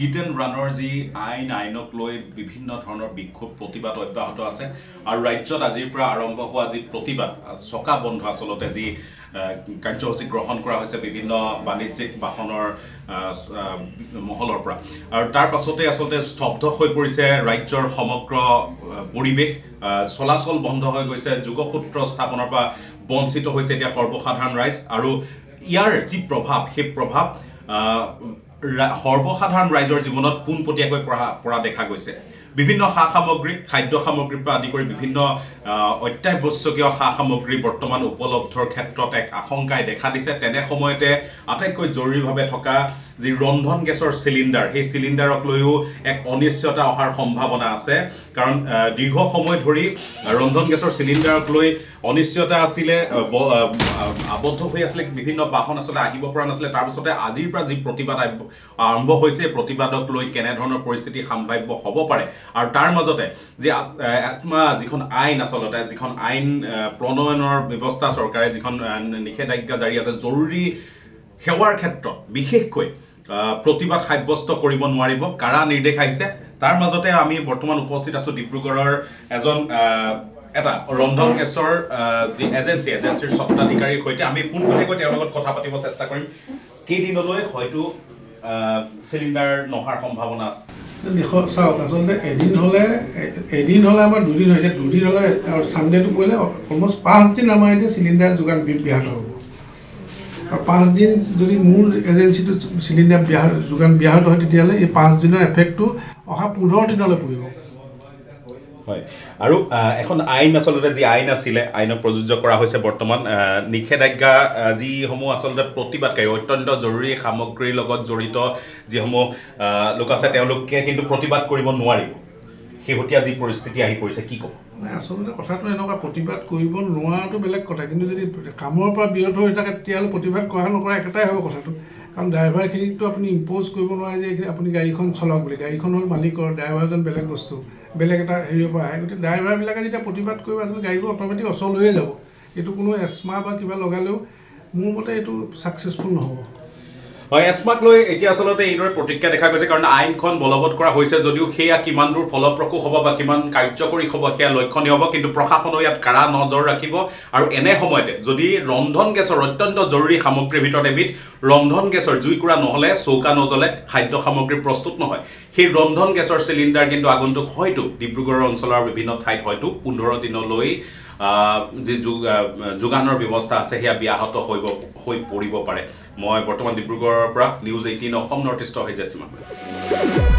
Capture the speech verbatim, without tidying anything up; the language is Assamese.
Hidden runner ji ain ainok loi bibhinno dhoroner bikhob protibad obyahoto ase aru rajyot ajir pura arambho hoa ji protibad soka bondho asolote ji karyasuchi grohon kora hoise bibhinno banijjik bahonor moholor pura aru tar pasote asolote stobdho hoi porise rajyor homokro poribesh solachol bondho hoi goise jugosutra sthaponor pa bonchito hoise etia sarbosadharon rais aru iar ji probhab he probhab সৰ্বসাধাৰণ ৰাইজৰ জীৱনত পোনপটীয়াকৈ পৰা দেখা গৈছে বিভিন্ন খা সামগ্ৰী খাদ্য সামগ্ৰী পৰা আদি কৰি বিভিন্ন অত্যাৱশ্যকীয় খা সামগ্ৰী বৰ্তমান উপলব্ধৰ ক্ষেত্ৰত এক আশংকাই দেখা দিছে তেনে সময়তে আটাইতকৈ জৰুৰীভাৱে থকা যি ৰন্ধন গেছৰ সিলিন্ডাৰ সেই সিলিন্ডাৰক লৈও এক অনিশ্চয়তা অহাৰ সম্ভাৱনা আছে কাৰণ দীৰ্ঘ সময় ধৰি ৰন্ধন গেছৰ সিলিন্ডাৰক লৈ অনিশ্চয়তা আছিল আবদ্ধ হৈ আছিল বিভিন্ন বাহন আসলে আহিব পৰা নাছিল তাৰ পিছতে আজিৰ পৰা যি প্ৰতিবাদ আৰম্ভ হৈছে প্ৰতিবাদক লৈ কেনে ধৰণৰ পৰিস্থিতি সম্ভাৱ্য হ'ব পাৰে আৰু তাৰ মাজতে যে আসমা যিখন আইন আসলতে যিখন আইন প্ৰণয়নৰ ব্যৱস্থা চৰকাৰে যিখন নিষেধাজ্ঞা জাৰি আছে জৰুৰী হেৱাৰ ক্ষেত্ৰত বিশেষকৈ প্ৰতিবাদ সাব্যস্ত কৰিব নোৱাৰিব কাৰা নিৰ্দেশ আহিছে তাৰ মাজতে আমি বৰ্তমান উপস্থিত আছো ডিব্ৰুগড়ৰ এজন এটা ৰন্ধন গেছৰ যি এজেন্সি এজেন্সিৰ সত্বাধিকাৰীৰ সৈতে আমি পুনৰকৈ তেওঁৰ লগত কথা পাতিব চেষ্টা কৰিম কেইদিনলৈ হয়তো সিলিন্ডাৰ নহৰ সম্ভাৱনা আছে দেখো চাওক আসলে এদিন হলে এদিন হলে আমাৰ দুদিন হৈছে দুদিন হলে আৰু সানডেটো পৰিলে অলমোস্ট পাঁচ দিন আমাৰ এতে সিলিন্ডাৰ যোগান ব্যাহত হ'ব আৰু পাঁচ দিন যদি মূল এজেন্সিটো সিলিন্ডাৰ যোগান ব্যাহত হয় তেতিয়ালে এই পাঁচ দিনৰ এফেক্টটো অহা পোন্ধৰ দিনলৈ পৰিব হয় আৰু এখন আইন আসলতে যে আইন আছিলে আইন প্ৰযোজ্য কৰা হৈছে বৰ্তমান নিখেদাজ্ঞা যি সমূহ আসলতে প্ৰতিবাদকাৰী অত্যন্ত জৰুৰী সামগ্ৰীৰ লগত জড়িত যি সমূহ লোক আছে তেওঁলোকে কিন্তু প্ৰতিবাদ কৰিব নোৱাৰিব সেইহতীয়া যি পৰিস্থিতি আহি পৰিছে কি ক'ব নাই আসলতে কথাটো এনেকুৱা প্ৰতিবাদ কৰিব নোৱাৰাটো বেলেগ কথা কিন্তু যদি কামৰ পৰা বিৰত হৈ থাকে তেতিয়াহ'লে প্ৰতিবাদ কৰা নকৰা একেটাই হ'ব কথাটো কাৰণ ড্ৰাইভাৰখিনিকতো আপুনি ইম্প'জ কৰিব নোৱাৰে যে আপুনি গাড়ীখন চলাওক বুলি গাড়ীখন হ'ল মালিকৰ ড্ৰাইভাৰজন বেলেগ বস্তু বেলেগ এটা হেৰিৰ পৰা আহে গতিকে ড্ৰাইভাৰবিলাকে যেতিয়া প্ৰতিবাদ কৰিব আচলতে গাড়ীবোৰ অট'মেটিক অচল হৈয়ে যাব এইটো কোনো এছমা বা কিবা লগালেও মোৰ মতে এইটো ছাকচেছফুল নহ'ব হয় এছমাক লৈ এতিয়া আচলতে এইদৰে প্ৰতিক্ৰিয়া দেখা গৈছে কাৰণ আইনখন বলবৎ কৰা হৈছে যদিও সেয়া কিমান দূৰ ফলপ্ৰসূ হ'ব বা কিমান কাৰ্যকৰী হ'ব সেয়া লক্ষণীয় হ'ব কিন্তু প্ৰশাসনৰ ইয়াত কাৰা নজৰ ৰাখিব আৰু এনে সময়তে যদি ৰন্ধন গেছৰ অত্যন্ত জৰুৰী সামগ্ৰীৰ ভিতৰত এবিধ ৰন্ধন গেছৰ জুইকুৰা নহ'লে চৌকা নজলে খাদ্য সামগ্ৰী প্ৰস্তুত নহয় সেই ৰন্ধন গেছৰ সিলিণ্ডাৰ কিন্তু আগন্তুক হয়তো ডিব্ৰুগড় অঞ্চলৰ বিভিন্ন ঠাইত হয়তো পোন্ধৰ দিনলৈ যে যোগানৰ ব্যৱস্থা আছে সেয়া ব্যাহত হ'ব হৈ পৰিব পাৰে মই বৰ্তমান ডিব্ৰুগড়ৰ পৰা news eighteen Assam north east হৈ যাচিমা